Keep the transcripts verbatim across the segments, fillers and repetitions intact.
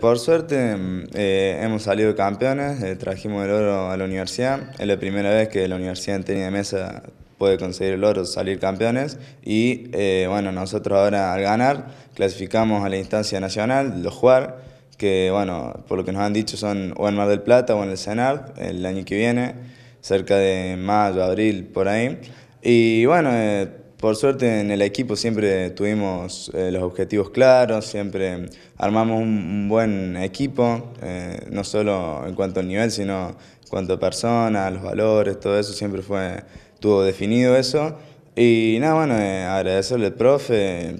Por suerte eh, hemos salido campeones, eh, trajimos el oro a la universidad. Es la primera vez que la universidad en tenis de mesa puede conseguir el oro, salir campeones. Y eh, bueno, nosotros ahora al ganar clasificamos a la instancia nacional, los JUAR, que bueno, por lo que nos han dicho son o en Mar del Plata o en el CENART el año que viene, cerca de mayo, abril, por ahí. Y bueno, eh, por suerte en el equipo siempre tuvimos eh, los objetivos claros, siempre armamos un, un buen equipo, eh, no solo en cuanto al nivel, sino en cuanto a personas, los valores, todo eso, siempre fue, estuvo definido eso. Y nada, bueno, eh, agradecerle al profe,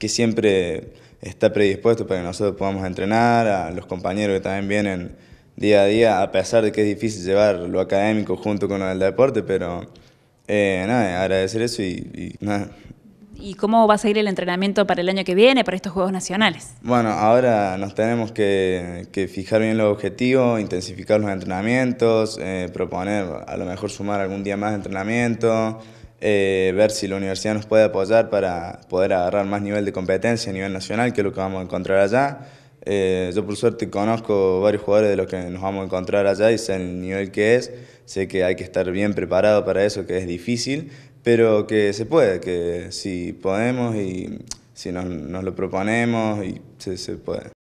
que siempre está predispuesto para que nosotros podamos entrenar, a los compañeros que también vienen día a día, a pesar de que es difícil llevar lo académico junto con el deporte, pero Eh, nada, agradecer eso y, y nada. ¿Y cómo va a seguir el entrenamiento para el año que viene, para estos Juegos Nacionales? Bueno, ahora nos tenemos que, que fijar bien los objetivos, intensificar los entrenamientos, eh, proponer a lo mejor sumar algún día más de entrenamiento, eh, ver si la universidad nos puede apoyar para poder agarrar más nivel de competencia a nivel nacional, que es lo que vamos a encontrar allá. Eh, yo por suerte conozco varios jugadores de los que nos vamos a encontrar allá y sé el nivel que es, sé que hay que estar bien preparado para eso, que es difícil, pero que se puede, que si podemos y si nos, nos lo proponemos, y se, se puede.